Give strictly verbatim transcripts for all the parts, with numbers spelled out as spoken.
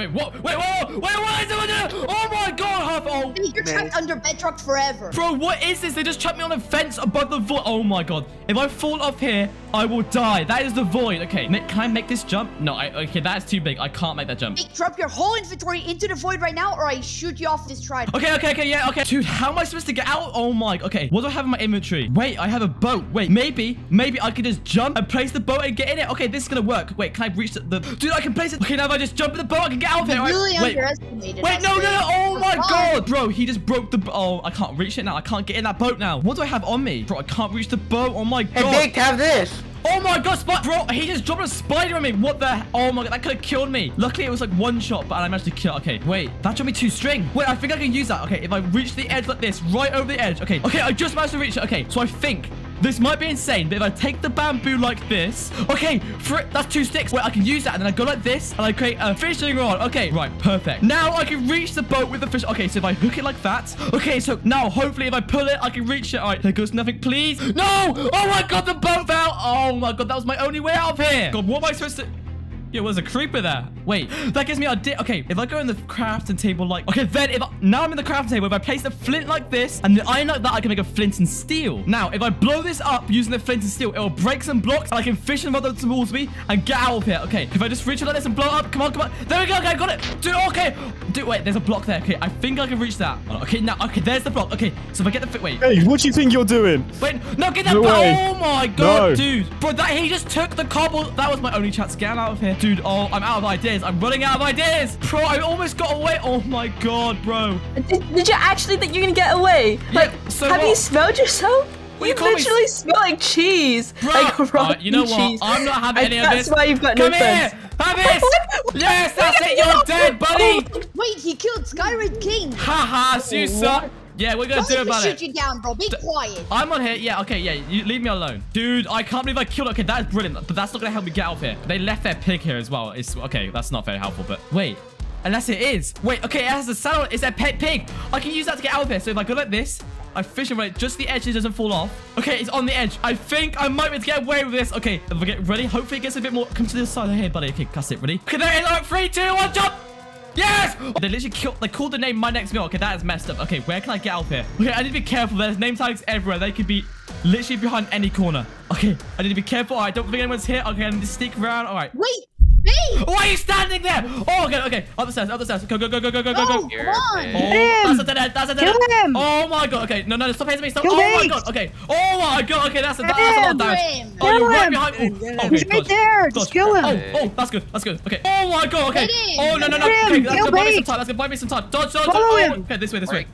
Wait, what? Wait, whoa! Wait, what is someone doing? Oh my god, half oh. You're trapped under bedrock forever. Bro, what is this? They just trapped me on a fence above the void. Oh my god. If I fall off here, I will die. That is the void. Okay, can I make this jump? No, I, okay, that's too big. I can't make that jump. Nick, drop your whole inventory into the void right now, or I shoot you off this trident. Okay, okay, okay, yeah, okay. Dude, how am I supposed to get out? Oh my, okay. What do I have in my inventory? Wait, I have a boat. Wait, maybe, maybe I could just jump and place the boat and get in it. Okay, this is gonna work. Wait, can I reach the, the... Dude, I can place it. Okay, now if I just jump in the boat, I can get out of here. Really right? Underestimated. Wait, wait no, no, no, oh my god. Bro, he just broke the... Oh, I can't reach it now. I can't get in that boat now. What do I have on me? Bro, I can't reach the boat. Oh my god. Hey, Nick, have this. Oh my god, bro, he just dropped a spider on me. What the? Oh my god, that could have killed me. Luckily, it was like one shot, but I managed to kill. Okay, wait, that dropped me two string. Wait, I think I can use that. Okay, if I reach the edge like this, right over the edge. Okay, okay, I just managed to reach it. Okay, so I think this might be insane, but if I take the bamboo like this... Okay, that's two sticks. Wait, I can use that, and then I go like this, and I create a fishing rod. Okay, right, perfect. Now I can reach the boat with the fish. Okay, so if I hook it like that... Okay, so now, hopefully, if I pull it, I can reach it. All right, there goes nothing, please. No! Oh, my God, the boat fell! Oh, my God, that was my only way out of here. God, what am I supposed to... It was a creeper there. Wait, that gives me a di- Okay, if I go in the crafting table like- Okay, then if I, now I'm in the crafting table, if I place the flint like this and the iron like that, I can make a flint and steel. Now, if I blow this up using the flint and steel, it'll break some blocks and I can fish them up towards me and get out of here. Okay, if I just reach it like this and blow it up, come on, come on. There we go, okay, I got it. Dude, okay. Dude, wait, there's a block there. Okay, I think I can reach that. Okay, now, okay, there's the block. Okay, so if I get the fit, wait. Hey, what do you think you're doing? Wait, no, get that no block. Oh my God, no. Dude. Bro, that he just took the cobble. That was my only chance to get out of here. Dude, oh, I'm out of ideas. I'm running out of ideas. Bro, I almost got away. Oh, my God, bro. Did, did you actually think you're going to get away? Like, yeah, so have what? You smelled yourself? What you you literally smell like cheese. Bro. Like raw right, you know cheese. What? I'm not having I, any of this. That's why you've got Come no friends. Here. Have this. Yes, that's it. You're dead, buddy. Wait, he killed Skyrim King. Haha, so you suck. Yeah, we're gonna Don't do about shoot it. Shoot you down, bro. Be D quiet. I'm on here. Yeah, okay, yeah. You leave me alone, dude. I can't believe I killed. Okay, that is brilliant, but that's not gonna help me get out of here. They left their pig here as well. It's okay. That's not very helpful. But wait, unless it is. Wait, okay. It has a saddle. It's their pet pig. I can use that to get out of here. So if I go like this, I fish around it. Just the edge, it doesn't fall off. Okay, it's on the edge. I think I might be able to get away with this. Okay, if I get ready, hopefully it gets a bit more. Come to the side here, buddy. Okay, that's it. Ready? Okay, there it is. Like, three, two, one, jump. Yes! They literally killed, they called the name my next meal. Okay, that is messed up. Okay, where can I get out of here? Okay, I need to be careful. There's name tags everywhere. They could be literally behind any corner. Okay, I need to be careful. I don't think anyone's here. Okay, I need to sneak around. All right. Wait, wait! Why are you standing there? Oh, okay, okay. Up the stairs, up the stairs. Go, go, go, go, go, go, go, go. Oh, come on. Oh, that's a dead end. That's a dead end. Kill him. Oh, my God. Okay, no, no, no. Stop hitting me. Stop. Kill oh, me. My God. Okay. Oh, my God. Okay, that's a, that, that's a lot of damage. Oh, you're right behind me. Oh, okay, he's right there. Gosh. Just kill him. Oh, oh, that's good. That's good. Okay. Oh, my God. Okay. Oh, no, no, no. Okay, that's gonna buy me some time. That's gonna buy me some time. Dodge, dodge, dodge. Oh, okay, this way, this way.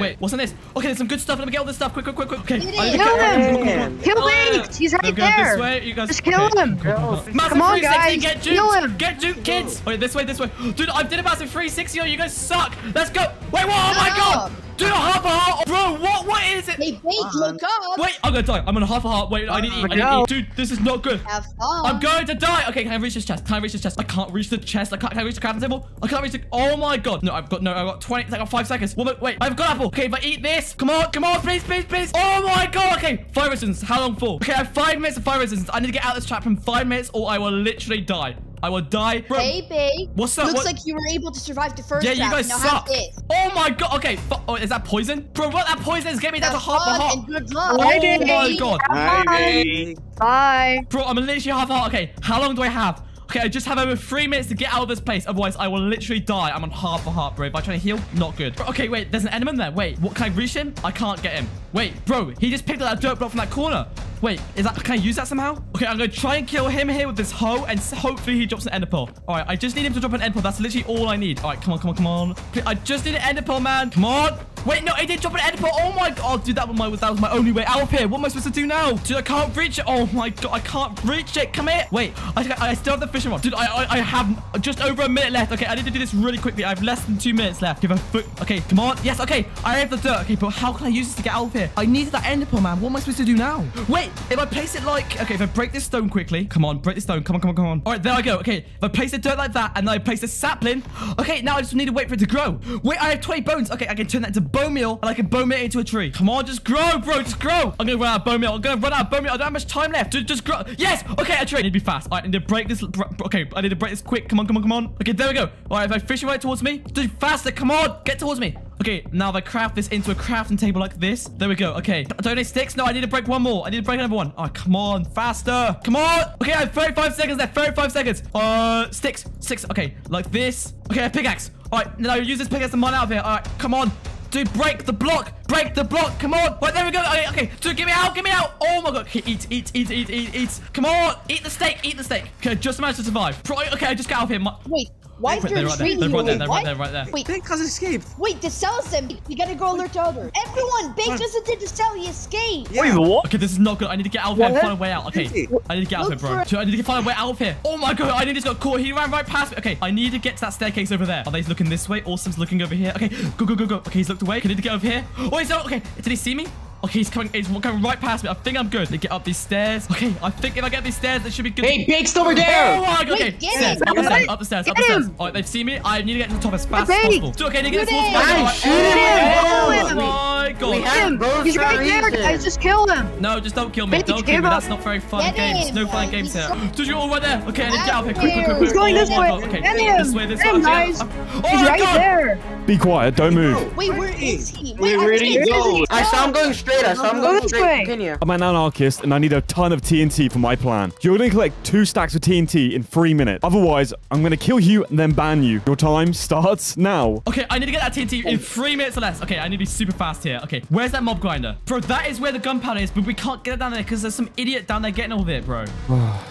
Wait, what's in this? Okay, there's some good stuff. Let me get all this stuff. Quick, quick, quick, quick. Okay. Kill him. Kill me. He's right there. Just kill him. Come on, guys. Get juked. Get juked, kids. Okay, this way, this way. Dude, I did a massive three sixty. You guys suck. Let's go. Wait, what? Oh my God. Dude, half a heart. Bro, what, what is it? Hey, wait, look up. Wait, I'm gonna die. I'm on half a heart. Wait, I need to eat. I need to eat. Dude, this is not good. Have fun. I'm going to die. Okay, can I reach this chest? Can I reach this chest? I can't reach the chest. I can't, can I reach the crafting table? I can't reach the... Oh, my God. No, I've got... No, I've got twenty... I've got five seconds. Wait, wait, I've got apple. Okay, if I eat this... Come on, come on. Please, please, please. Oh, my God. Okay, fire resistance. How long for? Okay, I have five minutes of fire resistance. I need to get out of this trap in five minutes or I will literally die. I will die. Bro, hey, babe. What's up? Looks what? Like you were able to survive the first Yeah, trap. You guys now suck. Oh, my God. Okay. Oh, is that poison? Bro, what that poison is getting me? That's a half a heart. Good luck. Oh, Bye, my God. Bye. Bye. Bro, I'm literally half a heart. Okay. How long do I have? Okay, I just have over three minutes to get out of this place. Otherwise, I will literally die. I'm on half a heart, bro. If I try to heal, not good. Bro, okay, wait. There's an enderman there. Wait, what? Can I reach him? I can't get him. Wait, bro. He just picked up that dirt block from that corner. Wait, is that, can I use that somehow? Okay, I'm gonna try and kill him here with this hoe and hopefully he drops an ender pearl. All right, I just need him to drop an ender pearl. That's literally all I need. All right, come on, come on, come on. I just need an ender pearl, man. Come on. Wait, no, he did drop an ender pearl. Oh my God, dude, that was my, that was my only way out of here. What am I supposed to do now? Dude, I can't reach it. Oh my God, I can't reach it. Come here. Wait, I, I still have the fishing rod. Dude, I, I I have just over a minute left. Okay, I need to do this really quickly. I have less than two minutes left. Give a foot. Okay, come on. Yes, okay. I have the dirt. Okay, but how can I use this to get out of here? here. I needed that ender pearl, man. What am I supposed to do now? Wait, if I place it like... Okay, if I break this stone quickly. Come on, break this stone. Come on, come on, come on. All right, there I go. Okay, if I place the dirt like that and then I place the sapling. Okay, now I just need to wait for it to grow. Wait, I have twenty bones. Okay, I can turn that into bone meal and I can bone meal it into a tree. Come on, just grow, bro. Just grow. I'm going to run out of bone meal. I'm going to run out of bone meal. I don't have much time left. Just, just grow. Yes. Okay, a tree. I need to be fast. All right, I need to break this. Okay, I need to break this quick. Come on, come on, come on. Okay, there we go. All right, if I fish it right towards me. Do faster. Come on. Get towards me. Okay, now if I craft this into a crafting table like this. There we go. Okay. Don't need sticks. No, I need to break one more. I need to break another one. Oh, come on. Faster. Come on. Okay, I have thirty-five seconds left. thirty-five seconds. Uh, sticks. Sticks. Okay, like this. Okay, a pickaxe. All right, now use this pickaxe to mine out of here. All right, come on. Dude, break the block. Break the block. Come on. Right, there we go. Okay, okay. Dude, get me out. Get me out. Oh, my God. Okay, eat, eat, eat, eat, eat, eat. Come on. Eat the steak. Eat the steak. Okay, just managed to survive. Pro okay, I just got out of here. My Wait. Why is there a tree? They're right there, they're right there, right there. Wait, Bink has escaped. Wait, to sell them, you gotta go alert others. Everyone, Bink doesn't did to sell, he escaped. Wait, what? Okay, this is not good. I need to get out of here and find a way out. Okay, I need to get out of here, bro. I need to find a way out of here. Oh my God, I just got caught. He ran right past me. Okay, I need to get to that staircase over there. Are they looking this way? Awesome's looking over here. Okay, go, go, go, go. Okay, he's looked away. Okay, I need to get over here. Oh, he's not. Okay, did he see me? Okay, he's coming. He's coming right past me. I think I'm good. They get up these stairs. Okay, I think if I get these stairs, it should be good. Hey, Bink's over there. Oh my God. Okay, stairs, up the stairs, up the stairs, up the stairs. All right, they've seen me. I need to get to the top as fast as possible. So, okay, I need to get this water back. Shoot him! Oh my God. He's right there, guys. Just kill him. No, just don't kill me. Don't kill me. That's not very fun games. No fun games here. Dude, you're all right there. Okay, I need to get out of here. Quick, quick, quick. He's going this way. Okay, this way, this way. Guys, he's right there. Be quiet. Don't move. Wait, where is he? Wait, where did he go? I saw him going straight. So I'm going straight. I'm an anarchist and I need a ton of T N T for my plan. You're going to collect two stacks of T N T in three minutes. Otherwise, I'm going to kill you and then ban you. Your time starts now. Okay, I need to get that T N T in three minutes or less. Okay, I need to be super fast here. Okay, where's that mob grinder? Bro, that is where the gunpowder is, but we can't get it down there because there's some idiot down there getting all of it, bro.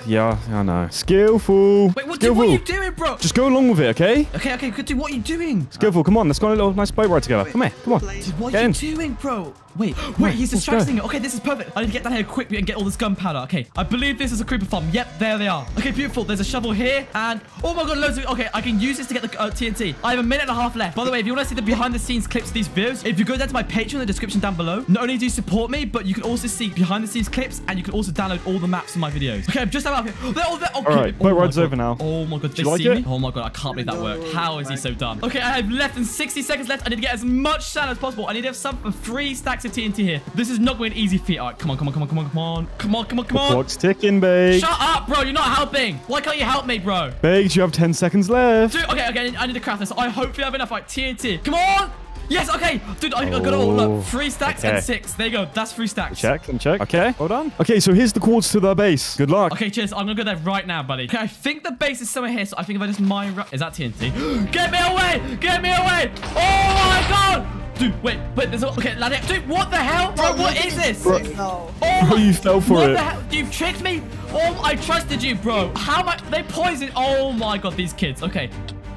Yeah, I know. Skillful. Wait, what, Skillful. Dude, what are you doing, bro? Just go along with it, okay? Okay, okay, good dude. What are you doing? Skillful, come on. Let's go on a little nice boat ride together. Come here, come on. Dude, what are you doing, bro? Wait, wait, he's distracting it. Okay, this is perfect. I need to get down here quickly and get all this gunpowder. Okay, I believe this is a creeper farm. Yep, there they are. Okay, beautiful. There's a shovel here and... Oh my God, loads of... Okay, I can use this to get the uh, T N T. I have a minute and a half left. By the way, if you want to see the behind-the-scenes clips of these videos, if you go down to my Patreon in the description down below, not only do you support me, but you can also see behind-the-scenes clips and you can also download all the maps in my videos. Okay, I'm just out of here. They're all there. Oh, all right, boat ride's over now. Oh my God, they see me? Oh my God, I can't believe that worked. How is he so dumb? Okay, I have less than sixty seconds left. I need to get as much sand as possible. I need to have some for three stacks of T N T here. This is not going easy feat. All right, come on, come on, come on, come on, come on, come on, come on, come on. The clock's ticking, babe. Shut up, bro. You're not helping. Why can't you help me, bro? Babe, you have ten seconds left. Dude, okay, okay. I need to craft this. I hopefully have enough. All right, T N T. Come on. Yes, okay. Dude, I, oh. I got it all. Look, three stacks okay. and six. There you go. That's three stacks. Check and check. Okay, hold on. Okay, so here's the cords to the base. Good luck. Okay, cheers. I'm going to go there right now, buddy. Okay, I think the base is somewhere here, so I think if I just mine... Is that T N T? Get me away! Get me away! Oh, my God! Dude, wait, wait, there's a... Okay, Laddie, dude, what the hell? Bro, what is this? Bro, oh, my, you fell for what it. What the hell? You've tricked me? Oh, I trusted you, bro. How much... They poisoned... Oh, my God, these kids. Okay,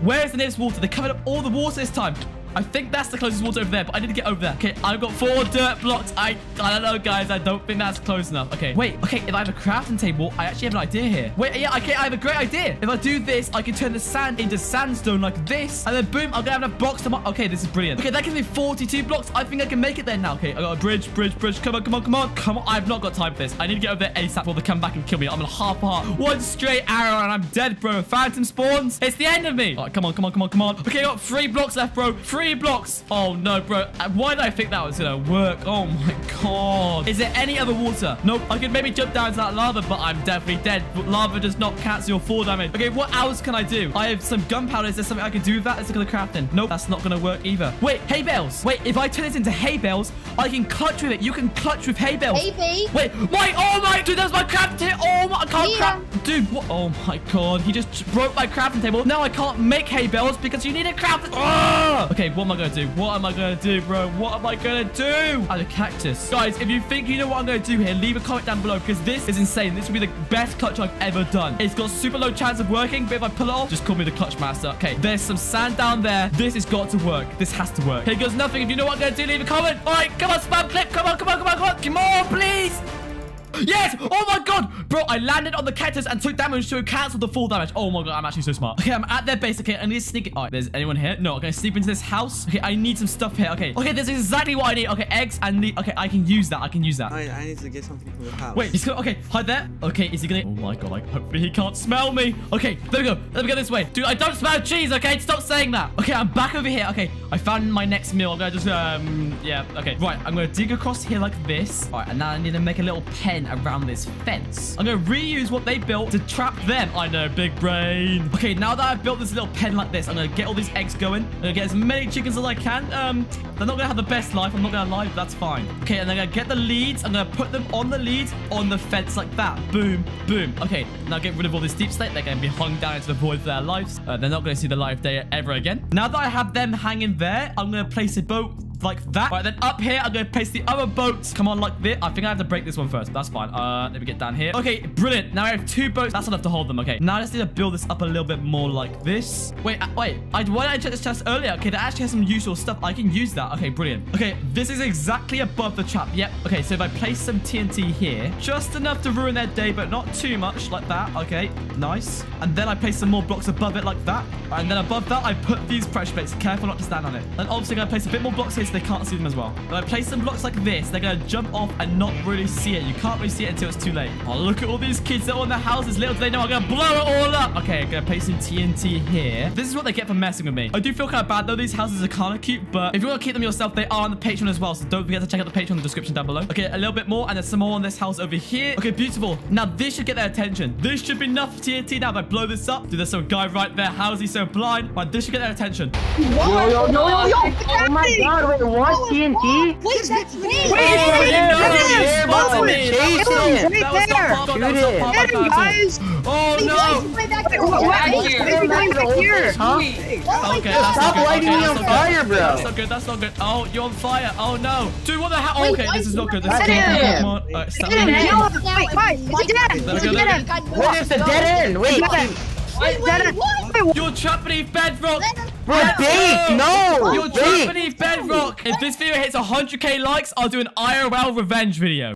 where's the nearest water? They covered up all the water this time. I think that's the closest water over there, but I need to get over there. Okay, I've got four dirt blocks. I, I don't know, guys. I don't think that's close enough. Okay, wait. Okay, if I have a crafting table, I actually have an idea here. Wait, yeah, okay, I have a great idea. If I do this, I can turn the sand into sandstone like this, and then boom, I'm gonna have enough blocks to my... Okay, this is brilliant. Okay, that gives me forty-two blocks. I think I can make it there now. Okay, I got a bridge, bridge, bridge. Come on, come on, come on. Come on, I've not got time for this. I need to get over there ASAP before they come back and kill me. I'm gonna half a heart. One straight arrow, and I'm dead, bro. Phantom spawns. It's the end of me. All right, come on, come on, come on, come on. Okay, I got three blocks left, bro. Three blocks. Oh no, bro. Why did I think that was gonna work? Oh my God. Is there any other water? Nope. I could maybe jump down to that lava, but I'm definitely dead. But lava does not cancel your fall damage. Okay, what else can I do? I have some gunpowder. Is there something I can do with that? Let's look at the crafting. Nope, that's not gonna work either. Wait, hay bales. Wait, if I turn this into hay bales, I can clutch with it. You can clutch with hay bales. Hey, wait, wait, oh my dude, that's my crafting table. Oh my, I can't yeah. craft. Dude, what? Oh my God. He just broke my crafting table. Now I can't make hay bales because you need a craft. Oh! Okay. What am I going to do? What am I going to do, bro? What am I going to do? I have a cactus. Guys, if you think you know what I'm going to do here, leave a comment down below because this is insane. This will be the best clutch I've ever done. It's got super low chance of working, but if I pull it off, just call me the clutch master. Okay, there's some sand down there. This has got to work. This has to work. Here goes nothing. If you know what I'm going to do, leave a comment. All right, come on, spam clip. Come on, come on, come on, come on. Come on, please. Yes! Oh my god! Bro, I landed on the cactus and took damage, so it canceled the full damage. Oh my god, I'm actually so smart. Okay, I'm at their base. Okay, I need to sneak it. All right, there's anyone here? No, I'm gonna sneak into this house. Okay, I need some stuff here. Okay, okay, this is exactly what I need. Okay, eggs and the. Okay, I can use that. I can use that. I, I need to get something from the house. Wait, he's gonna. Okay, hide there. Okay, is he gonna. Oh my god, like, hopefully he can't smell me. Okay, there we go. Let me go this way. Dude, I don't smell cheese, okay? Stop saying that. Okay, I'm back over here. Okay, I found my next meal. I'm gonna just, um, yeah, okay. Right, I'm gonna dig across here like this. All right, and now I need to make a little pen around this fence. I'm gonna reuse what they built to trap them. I know, big brain. Okay, now that I've built this little pen like this, I'm gonna get all these eggs going. I'm gonna get as many chickens as I can. Um, they're not gonna have the best life. I'm not gonna lie, but that's fine. Okay, and I'm gonna get the leads. I'm gonna put them on the leads on the fence like that. Boom, boom. Okay, now get rid of all this deep slate. They're gonna be hung down into the void for their lives. Uh, they're not gonna see the light of day ever again. Now that I have them hanging there, I'm gonna place a boat like that. Right, then up here, I'm going to place the other boats. Come on, like this. I think I have to break this one first. That's fine. Uh, let me get down here. Okay, brilliant. Now I have two boats. That's enough to hold them. Okay, now I just need to build this up a little bit more like this. Wait, uh, wait. I, why did I check this chest earlier? Okay, that actually has some useful stuff. I can use that. Okay, brilliant. Okay, this is exactly above the trap. Yep. Okay, so if I place some T N T here, just enough to ruin their day, but not too much like that. Okay, nice. And then I place some more blocks above it like that. And then above that, I put these pressure plates. Careful not to stand on it. And obviously, I'm going to place a bit more blocks here. They can't see them as well. If I place some blocks like this, they're gonna jump off and not really see it. You can't really see it until it's too late. Oh, look at all these kids that are on the houses. Little do they know I'm gonna blow it all up. Okay, I'm gonna place some T N T here. This is what they get for messing with me. I do feel kind of bad though. These houses are kind of cute, but if you want to keep them yourself, they are on the Patreon as well. So don't forget to check out the Patreon in the description down below. Okay, a little bit more, and there's some more on this house over here. Okay, beautiful. Now this should get their attention. This should be enough T N T. Now if I blow this up, dude, there's some guy right there. How is he so blind? Right, this should get their attention. What? Yo, yo, yo, yo, yo. Oh my god. Wait, what? T N T? Wait, that's me! Wait, that was right there! Guys! Oh no! Okay, stop lighting me on fire, bro! That's not good, that's not good. Oh, you're on fire. Oh no! Dude, what the hell? Okay, this is not good. This is not good. Come on. Alright, stop. Wait, guys! It's a dead end! It's a dead end! Wait, it's a dead end! Wait! You're trapped beneath Bedrock! Bro, bait! No! You're trapped beneath Bedrock! If this video hits one hundred K likes, I'll do an I R L revenge video.